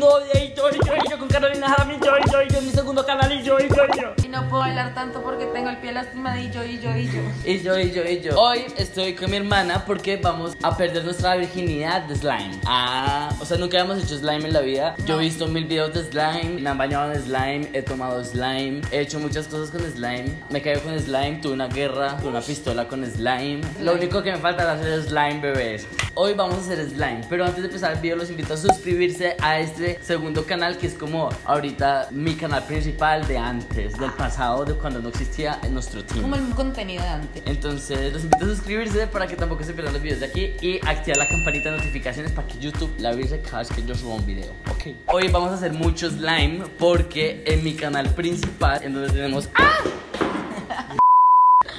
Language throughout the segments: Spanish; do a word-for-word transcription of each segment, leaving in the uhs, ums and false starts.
haciendo hoy ahí, yo, yo, yo, con Carolina Jaramillo, yo, yo, yo, en mi segundo canal, y yo, y yo, y yo. Y no puedo bailar tanto porque tengo el pie lastimadillo, y yo, y yo, y yo. Y yo, y yo, hoy estoy con mi hermana porque vamos a perder nuestra virginidad de slime. Ah, o sea, nunca habíamos hecho slime en la vida. Yo he visto mil videos de slime, me han bañado en slime, he tomado slime, he hecho muchas cosas con slime. Me caí con slime, tuve una guerra, tuve una pistola con slime. Lo único que me falta es hacer slime, bebés. Hoy vamos a hacer slime, pero antes de empezar el video los invito a suscribirse a este segundo canal, que es como ahorita mi canal principal de antes, del pasado, de cuando no existía nuestro team. Como el contenido de antes. Entonces los invito a suscribirse para que tampoco se pierdan los videos de aquí y activar la campanita de notificaciones para que YouTube la avise cada vez que yo suba un video. Ok. Hoy vamos a hacer mucho slime porque en mi canal principal, en donde tenemos... ¡Ah!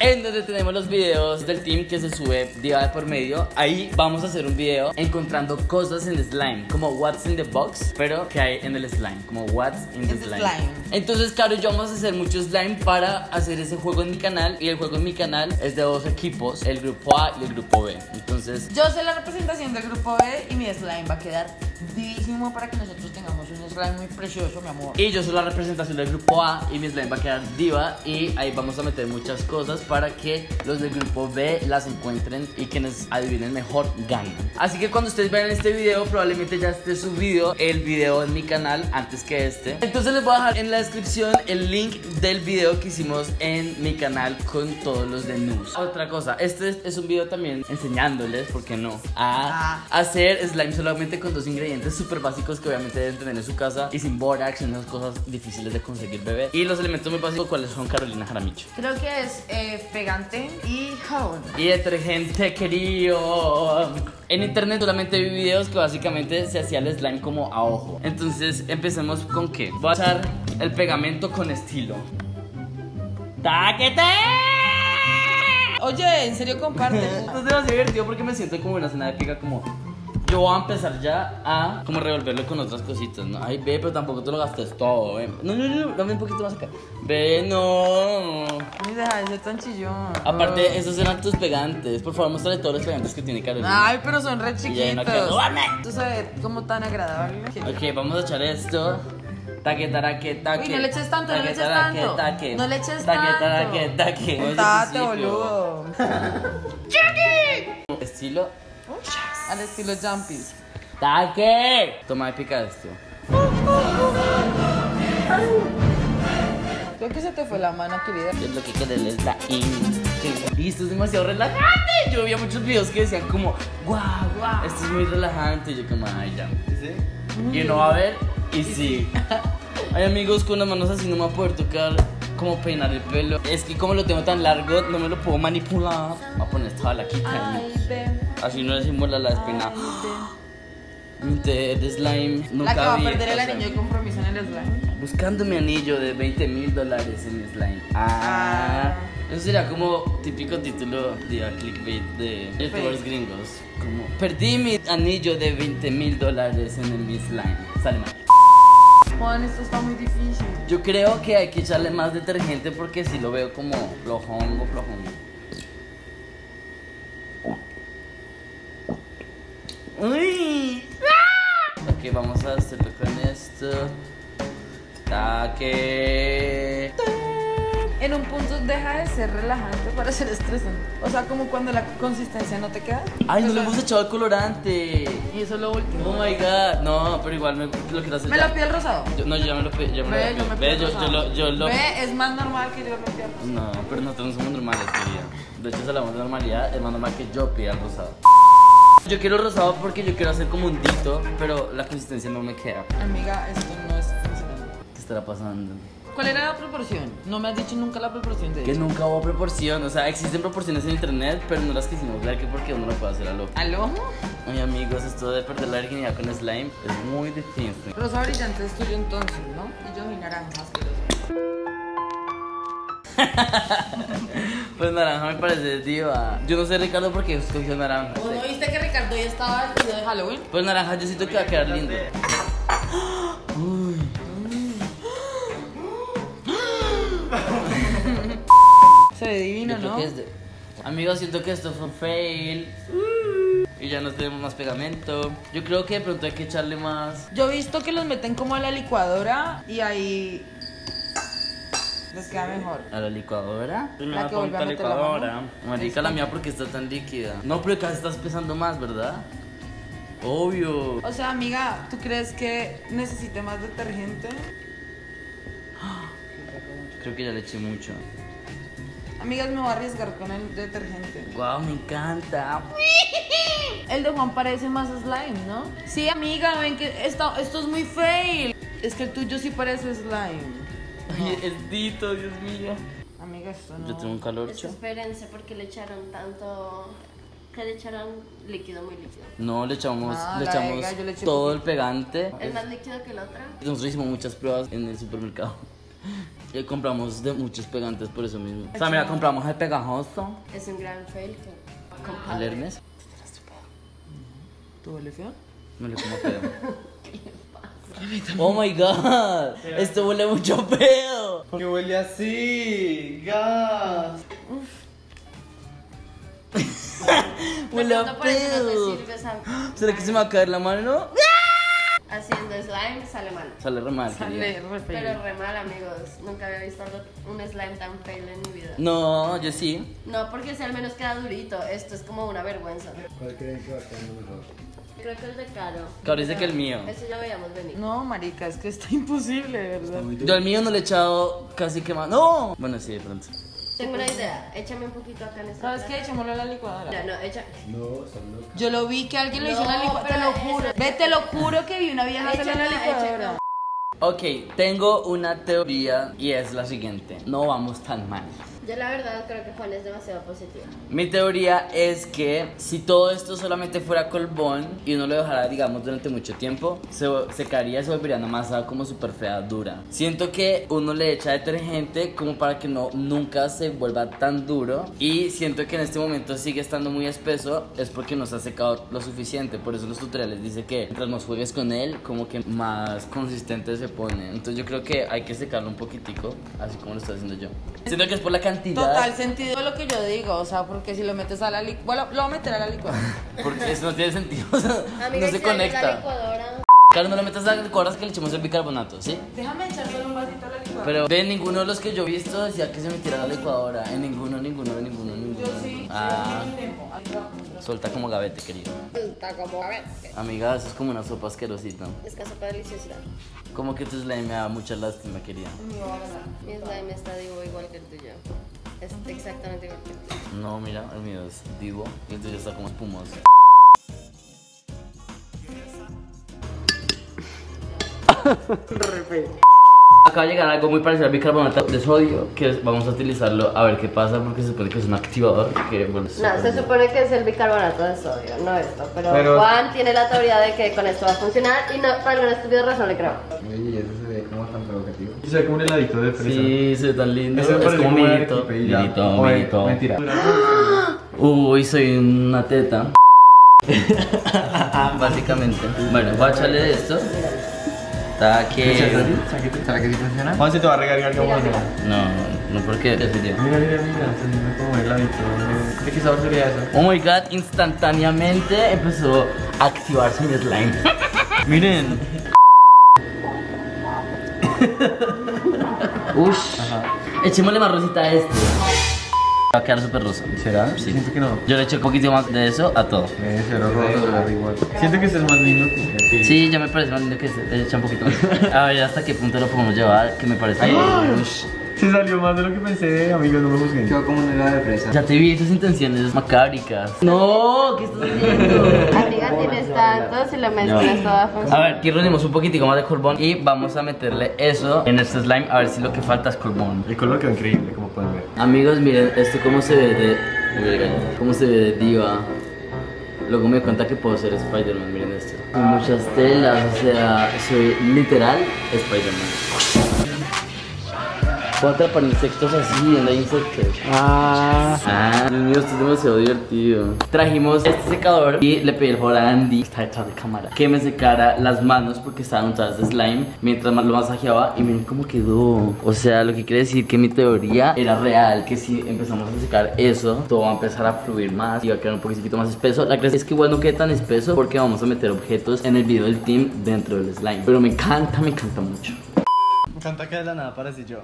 En donde tenemos los videos del team que se sube día de por medio, ahí vamos a hacer un video encontrando cosas en el slime, como what's in the box, pero que hay en el slime, como what's in the slime. slime. Entonces, claro, yo vamos a hacer mucho slime para hacer ese juego en mi canal, y el juego en mi canal es de dos equipos, el grupo A y el grupo B. Entonces, yo sé la representación del grupo B y mi slime va a quedar divísimo para que nosotros tengamos un slime muy precioso, mi amor. Y yo soy la representación del grupo A y mi slime va a quedar diva, y ahí vamos a meter muchas cosas para que los del grupo B las encuentren y quienes adivinen mejor ganen. Así que cuando ustedes vean este video probablemente ya esté subido el video en mi canal antes que este. Entonces les voy a dejar en la descripción el link del video que hicimos en mi canal con todos los de Nuz. Otra cosa, este es un video también enseñándoles, ¿por qué no?, a hacer slime solamente con dos ingredientes súper básicos que obviamente deben tener en su casa y sin borax, en esas cosas difíciles de conseguir, bebé. Y los elementos muy básicos, ¿cuáles son, Carolina Jaramillo? Creo que es eh, pegante y jabón y detergente, querido. En internet solamente vi videos que básicamente se hacía el slime como a ojo. Entonces empecemos con qué. Voy a echar el pegamento con estilo. ¡Taquete! Oye, en serio, comparte. Esto es demasiado divertido porque me siento como una cena de pica, como... Yo voy a empezar ya a como revolverlo con otras cositas, ¿no? Ay, ve, pero tampoco te lo gastes todo, ¿eh? No, no, no, dame un poquito más acá. Ve, no. Ay, deja de ser tan chillón. Aparte, oh, esos eran tus pegantes. Por favor, muéstrale todos los pegantes que tiene Carolina. Ay, pero son re chiquitos. Esto se ve como tan agradable. Ok, vamos a echar esto. Taque, taraque, taque. Uy, no le eches tanto, taque, no le eches taraque, tanto. Taque, no le eches taque, tanto. Taque, taque, taque. Contate, boludo. ¡Chucky! Estilo... Al estilo Jumpy's. ¡Taque! Toma y pica esto. Creo que se te fue la mano, querida. Es lo que querés, les da in. Listo, es demasiado relajante. Yo vi muchos videos que decían como, guau, guau, esto es muy relajante. Y yo como, ay, ya. ¿Sí? Y uno va a ver, y sí. Ay, amigos, con las manos así no me voy a poder tocar como peinar el pelo. Es que como lo tengo tan largo, no me lo puedo manipular. Voy a poner esta balaquita. Así no decimos la espina. De, de slime. Nunca la que va a perder el anillo de compromiso en el slime. Buscando mi anillo de veinte mil dólares en slime. Ah, ah. Eso sería como típico título de clickbait de youtubers gringos. Como perdí mi anillo de veinte mil dólares en el slime. Sale mal. Juan, esto está muy difícil. Yo creo que hay que echarle más detergente porque si lo veo como flojongo, flojongo. Uy. Ok, vamos a hacerlo con esto. Taque. En un punto deja de ser relajante para ser estresante. O sea, como cuando la consistencia no te queda. Ay, no le hemos echado el colorante. Y eso es lo último. Oh my god. No, pero igual me lo quiero hacer. ¿Me lo pido el rosado? Yo, no, yo ya me lo pido. Yo me Ve, lo pido. Ve, yo, yo lo, yo lo... Ve, es más normal que yo lo pida el rosado. No, pero nosotros no somos normales, querida. De hecho, esa es la más normalidad. Es más normal que yo pida el rosado. Yo quiero rosado porque yo quiero hacer como un dito, pero la consistencia no me queda. Amiga, esto no es funcional. ¿Qué estará pasando? ¿Cuál era la proporción? No me has dicho nunca la proporción de... Que nunca hubo proporción, o sea, existen proporciones en internet, pero no las quisimos ver, que porque uno lo puede hacer a loco. ¿A loco? Oye, amigos, esto de perder la virginidad con slime es muy distinto. Rosa brillante es tuyo entonces, ¿no? Y yo mi naranja asqueroso. Pues naranja me parece diva. Yo no sé, Ricardo, porque escogió naranja. ¿Vos no viste que Ricardo ya estaba vestido de Halloween? Pues naranja yo siento que va a quedar lindo. Uy. Se ve divino, ¿no? Amigos, siento que esto fue fail. y ya no tenemos más pegamento. Yo creo que de pronto hay que echarle más. Yo he visto que los meten como a la licuadora y ahí les queda mejor. ¿A la licuadora? Yo me la que vuelve a meter la mano. Marica, la mía porque está tan líquida. No, pero acá estás pesando más, ¿verdad? Obvio. O sea, amiga, ¿tú crees que necesite más detergente? Creo que ya le eché mucho. Amigas, me voy a arriesgar con el detergente. Guau, wow, me encanta. El de Juan parece más slime, ¿no? Sí, amiga, ven que esto, esto es muy fail. Es que el tuyo sí parece slime. Oye, no. Es dito, Dios mío. Amiga, esto no. Yo tengo un calorcho. Espérense, porque le echaron tanto... Que le echaron líquido, muy líquido. No, le echamos, ah, le echamos ega, le todo poquito. El pegante. ¿Es más líquido que el otro? Nosotros hicimos muchas pruebas en el supermercado. Y compramos de muchos pegantes por eso mismo. O sea, mira, compramos el pegajoso. Es un gran fail. Con ¿al Hermes? ¿Te tiraste un pedo? ¿Tú huele feo? Me le como pedo. ¿Qué le pasa? Oh my god. Esto huele mucho pedo. ¿Por qué huele así? Gas. Huele a pedo. ¿Será que se me va a caer la mano? Haciendo slime sale mal. Sale re mal. Sale re fail. Pero re mal, amigos. Nunca había visto un slime tan fail en mi vida. No, yo sí. No, porque si al menos queda durito. Esto es como una vergüenza. ¿Cuál creen que va a quedar mejor? Creo que el de Caro. Caro dice que el mío. Eso ya lo veíamos venir. No, marica, es que está imposible, ¿verdad? Está yo al mío no le he echado casi que más. ¡No! Bueno, sí, de pronto. Tengo una idea, échame un poquito acá en esta. ¿Sabes qué? Echémoslo a la licuadora. No, no, echa. No, son locas. Yo lo vi que alguien lo no, hizo en la licuadora. Te lo juro. Esa... Ve, te lo juro que vi una vieja hacerlo en la licuadora. Ok, tengo una teoría y es la siguiente. No vamos tan mal. Yo la verdad creo que Juan es demasiado positivo. Mi teoría es que si todo esto solamente fuera colbón y uno lo dejara, digamos, durante mucho tiempo, se secaría y se volvería una masa como súper fea, dura. Siento que uno le echa detergente como para que no, nunca se vuelva tan duro. Y siento que en este momento sigue estando muy espeso. Es porque no se ha secado lo suficiente. Por eso los tutoriales dicen que mientras más juegues con él, como que más consistente se pone. Entonces yo creo que hay que secarlo un poquitico, así como lo estoy haciendo yo. Siento que es por la cantidad. Total sentido lo que yo digo, o sea, porque si lo metes a la licuadora, bueno, lo voy a meter a la licuadora. Porque eso no tiene sentido, o sea, amiga, no se conecta. Claro, no lo metas a la licuadora, es que le echemos el bicarbonato, ¿sí? Déjame echar solo un vasito a la licuadora. Pero de ninguno de los que yo he visto decía que se metiera a la licuadora. En ninguno, ninguno, ninguno, ninguno. Yo sí, ah. Suelta como gavete, querido. Suelta como gavete. Amiga, eso es como una sopa asquerosita. Es que sopa deliciosa. Como que tu slime me da mucha lástima, querida. No, mi slime está divo igual que el tuyo. Es exactamente igual que el tuyo. No, mira, el mío es divo y el tuyo está como espumoso. Acaba de llegar algo muy parecido al bicarbonato de sodio, que vamos a utilizarlo a ver qué pasa, porque se supone que es un activador que, bueno, se no, se supone que es el bicarbonato de sodio, no esto, pero, pero Juan tiene la teoría de que con esto va a funcionar y no, por alguna estúpida razón le creo. Oye, eso se ve como tan provocativo. Se ve como un heladito de fresa. Sí, se ve tan lindo, eso es como un minito, minito, minito. Mentira. Uy, soy una teta. Básicamente. Bueno, voy a echarle esto. ¿Será que sí funciona? Juan, si te va a recargar como no. No, no, porque mira, mira, mira, mira como el hábito. ¿De qué sabor sería eso? Oh my god, instantáneamente empezó a activarse mi slime. Miren. Ush. Echémosle más rosita a este. Va a quedar súper rosa. ¿Será? Sí. Siento que no. Yo le eché un poquito más de eso a todo. Eh, será rosa, igual. Siento que este es más lindo que este. Sí, ya me parece más lindo que este. Le eché un poquito más. A ver hasta qué punto lo podemos llevar, que me parece. Ay, se salió más de lo que pensé, amigos, no me busquen. Quedó como una helada de fresa. Ya te vi tus intenciones macábricas. No, ¿qué estás haciendo? Amiga, tienes tanto, si lo mezclas toda función. A ver, aquí reunimos un poquitico más de colbón y vamos a meterle eso en este slime a ver si lo que falta es colbón. El color quedó increíble, como pueden ver. Amigos, miren esto cómo se ve de... Cómo se ve de diva. Luego me di cuenta que puedo ser Spider-Man, miren esto. Con muchas telas, o sea, soy literal Spider-Man. Cuatro para insectos así, donde hay insectos. Ah, ah, Dios mío, esto es demasiado divertido. Trajimos este secador y le pedí el favor a Andy, está detrás de cámara, que me secara las manos porque estaban untadas de slime mientras más lo masajeaba. Y miren cómo quedó. O sea, lo que quiere decir que mi teoría era real, que si empezamos a secar eso, todo va a empezar a fluir más y va a quedar un poquito más espeso. La clase es que igual no quede tan espeso porque vamos a meter objetos en el video del team dentro del slime. Pero me encanta, me encanta mucho. Me encanta que de la nada aparecí yo.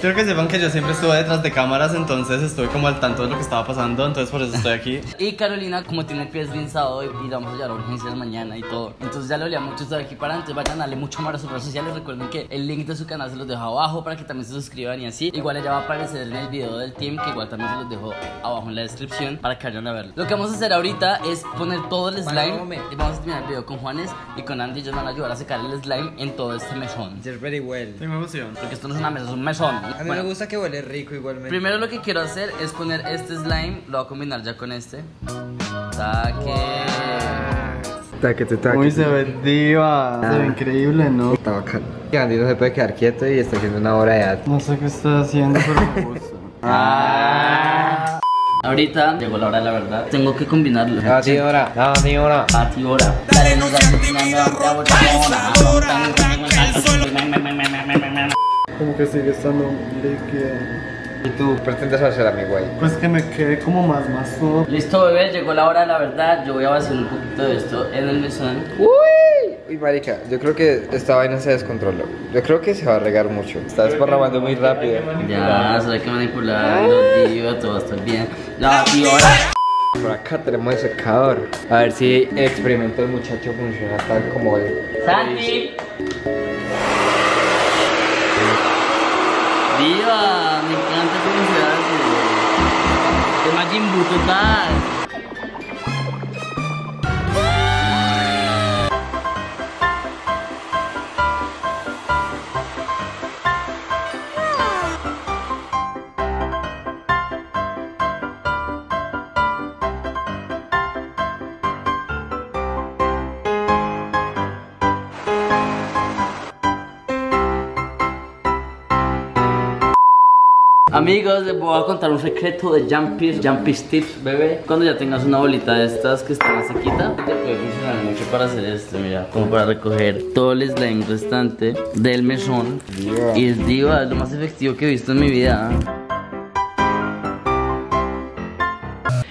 Quiero que sepan que yo siempre estuve detrás de cámaras, entonces estuve como al tanto de lo que estaba pasando, entonces por eso estoy aquí. Y Carolina, como tiene el pie esguinzado y la vamos a llevar a urgencias mañana y todo, entonces ya le olía mucho estar aquí para antes. Vayan a darle mucho amor a sus redes sociales. Recuerden que el link de su canal se los dejo abajo para que también se suscriban y así. Igual ella va a aparecer en el video del team, que igual también se los dejo abajo en la descripción para que vayan a verlo. Lo que vamos a hacer ahorita es poner todo el slime. Bueno, y vamos a terminar el video con Juanes y con Andy. Ellos van a ayudar a secar el slime en todo este mesón. Very well. Tengo emoción porque esto no es una mesa, es un mesón. A mí bueno, me gusta que huele rico igualmente. Primero lo que quiero hacer es poner este slime, lo voy a combinar ya con este. Taque. Wow. Taquete, taquete. Uy, se ve diva. Ah. Se ve increíble, ¿no? Está bacán. Andy no se puede quedar quieto y está haciendo una obra de arte. No sé qué está haciendo, pero me gusta. Ah. Ahorita llegó la hora de la verdad. Tengo que combinarlo. A ti hora, a ti hora, a ti hora. Dale, no te intimidas, rompa esa hora, arranca el suelo. Como que sigue estando líquido. ¿Y tú pretendes vaciar a mi güey? Pues que me quede como más mazo. Listo, bebé, llegó la hora de la verdad. Yo voy a vaciar un poquito de esto en el mesón. Uy, uy, marica, yo creo que esta vaina se descontroló. Yo creo que se va a regar mucho. Está desparramando muy rápido. Ya, se hay que manipular, no, tío, todo está bien. La ahora. Por acá tenemos el secador. A ver si el experimento del muchacho funciona tal como él. ¡Santi! ¡Viva! Me encanta cómo se hace. ¡De Majin Buu total! Amigos, les voy a contar un secreto de Jumpy's, Jumpy's Tips, bebé. Cuando ya tengas una bolita de estas que está más sequita, te puede funcionar mucho para hacer esto, mira. Como para recoger todo el slime restante del mesón. Yeah. Y es diva, es lo más efectivo que he visto en mi vida.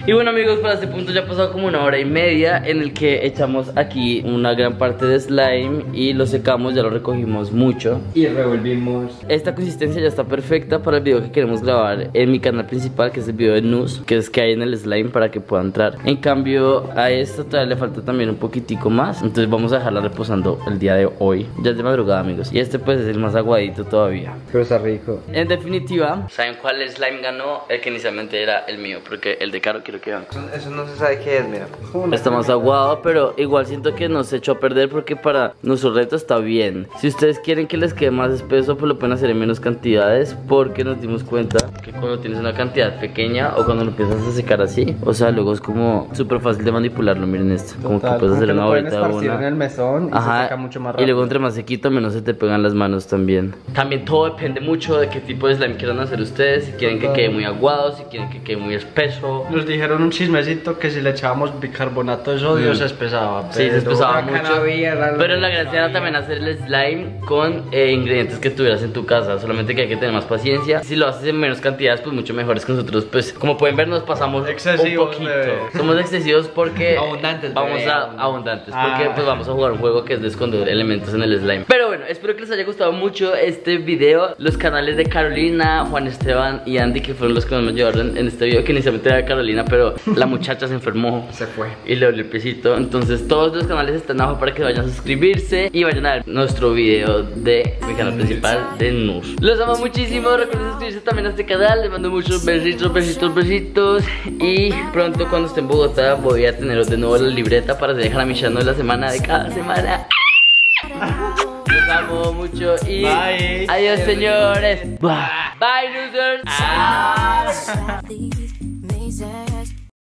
Y bueno, amigos, para este punto ya ha pasado como una hora y media en el que echamos aquí una gran parte de slime y lo secamos, ya lo recogimos mucho y revolvimos. Esta consistencia ya está perfecta para el video que queremos grabar en mi canal principal, que es el video de Nuz, que es que hay en el slime para que pueda entrar. En cambio, a esta todavía le falta también un poquitico más, entonces vamos a dejarla reposando el día de hoy. Ya es de madrugada, amigos, y este pues es el más aguadito todavía, pero está rico. En definitiva, ¿saben cuál slime ganó? El que inicialmente era el mío, porque el de Caro quiero que eso, eso no se sabe qué es, mira. Está más aguado, pero igual siento que nos echó a perder porque para nuestro reto está bien. Si ustedes quieren que les quede más espeso, pues lo pueden hacer en menos cantidades, porque nos dimos cuenta que cuando tienes una cantidad pequeña o cuando lo empiezas a secar así, o sea, luego es como súper fácil de manipularlo. Miren esto, como total, que puedes hacer una bolita de una en el mesón y ajá, se saca mucho más rápido. Y luego entre más sequito, menos se te pegan las manos también. También todo depende mucho de qué tipo de slime quieran hacer ustedes. Si quieren total. Que quede muy aguado, si quieren que quede muy espeso. Nos dije un chismecito que si le echábamos bicarbonato de sodio mm. se espesaba, pero sí, se espesaba mucho, canavía, pero la gracia era también hacer el slime con eh, ingredientes que tuvieras en tu casa, solamente que hay que tener más paciencia. Si lo haces en menos cantidades, pues mucho mejor. Es que nosotros, pues como pueden ver, nos pasamos excesivos, un poquito bebé. Somos excesivos porque abundantes, vamos bebé. a abundantes ah. porque pues vamos a jugar un juego que es de esconder elementos en el slime. Pero bueno, espero que les haya gustado mucho este video. Los canales de Carolina, Juan Esteban y Andy, que fueron los que me ayudaron en este video, que inicialmente era Carolina, pero la muchacha se enfermó, se fue y le dolió el piecito. Entonces todos los canales están abajo para que vayan a suscribirse y vayan a ver nuestro video de mi canal principal de Nuz. Los amo muchísimo, recuerden suscribirse también a este canal. Les mando muchos besitos, besitos, besitos. Y pronto cuando esté en Bogotá voy a tener de nuevo la libreta para dejar a mi channel de la semana, de cada semana. Los amo mucho y bye. Adiós, señores. Bye, bye, losers.